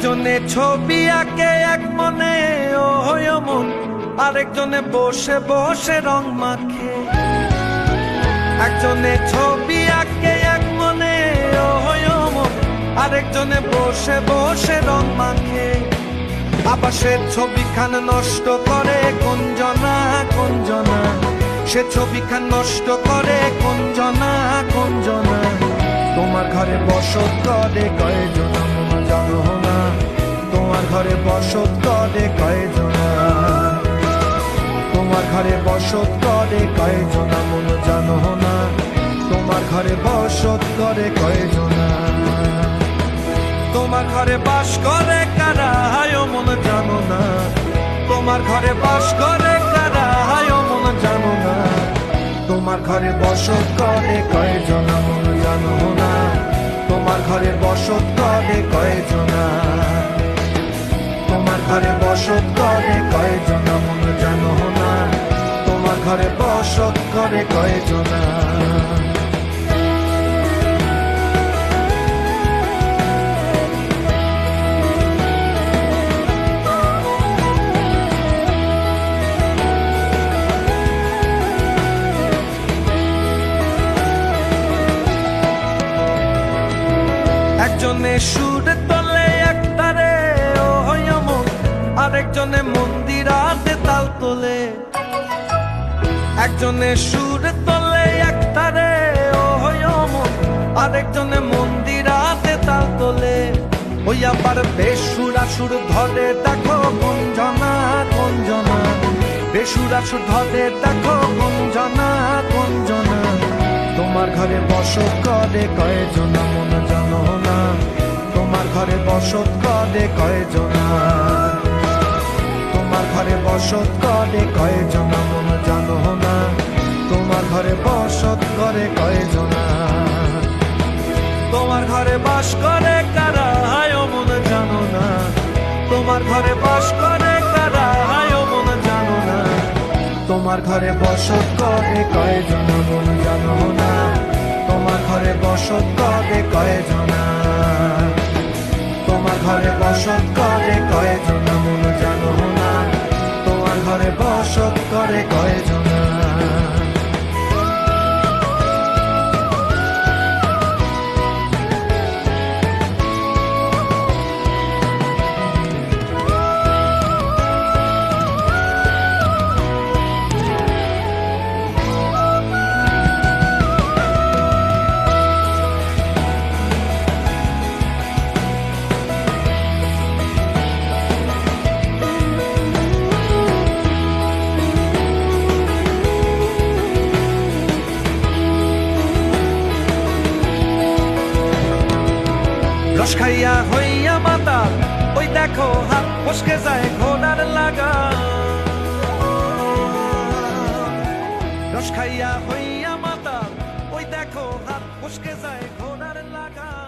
একজনে ছবি আঁকে এক মনে ও হয় মন, আরেকজনে বসে বসে রং মাখে। একজনে ছবি আঁকে এক মনে ও হয় মন, আরেকজনে বসে বসে রং মাখে। আবার সে ছবি খান নষ্ট করে কুঞ্জনা কুঞ্জনা, সে ছবি খান নষ্ট করে কুঞ্জনা কুঞ্জনা। তোমার ঘরে বসত করে কয়জনা জানো না, তোমার ঘরে বসত করে কয়জনা, তোমার ঘরে বসত করে কয়জনা মন জানো না, তোমার ঘরে বসত করে কয়জনা। তোমার ঘরে বাস করে কারা হায়ো মন জানো না, তোমার ঘরে বাস করে কারা হায়ো মন জানো না, তোমার ঘরে বসত করে কয়জনা মন জানো না, তোমার ঘরে বসত করে কয়জনা, তোমার ঘরে বসত করে কয়জনা মন জানো না, তোমার ঘরে বসত করে কয়জনা। একজনে সুর তলে একতারে ও হয় মন, আরেকজনে মন্দিরাতে তাল তোলে। একজনে সুর তলে একতারে ও হয় মন, আরেকজনে মন্দিরাতে তাল তোলে। ওই আবার বেসুরা সুর ধরে দেখো গুঞ্জনা গুঞ্জনা, বেসুরা সুর ধরে দেখো গুঞ্জনা গুঞ্জনা। তোমার ঘরে বসত করে কয়জনা মন জানো না, তোমার ঘরে বসত করে কয়জনা, তোমার ঘরে বসত করে কয়জনা মন জানো না, তোমার ঘরে বসত করে কয়জনা। তোমার ঘরে বাস করে কারা হায়ো মন জানো না, তোমার ঘরে বাস করে কারা হায়ো মন জানো না, তোমার ঘরে বসত করে কয়জনা মন জানো না, তোমার ঘরে বসত করে কয়জনা, তোমার ঘরে বসত করে কয়জনা মন জানো না, তোমার ঘরে বসত করে কয়জনা। রস খাইয়া হইয়া মাতা ওই দেখো হাত ফসকে যায় ঘোড়ার লাগা। রস খাইয়া হইয়া মাতা ওই দেখো হাত ফসকে যায় ঘোড়ার লাগা।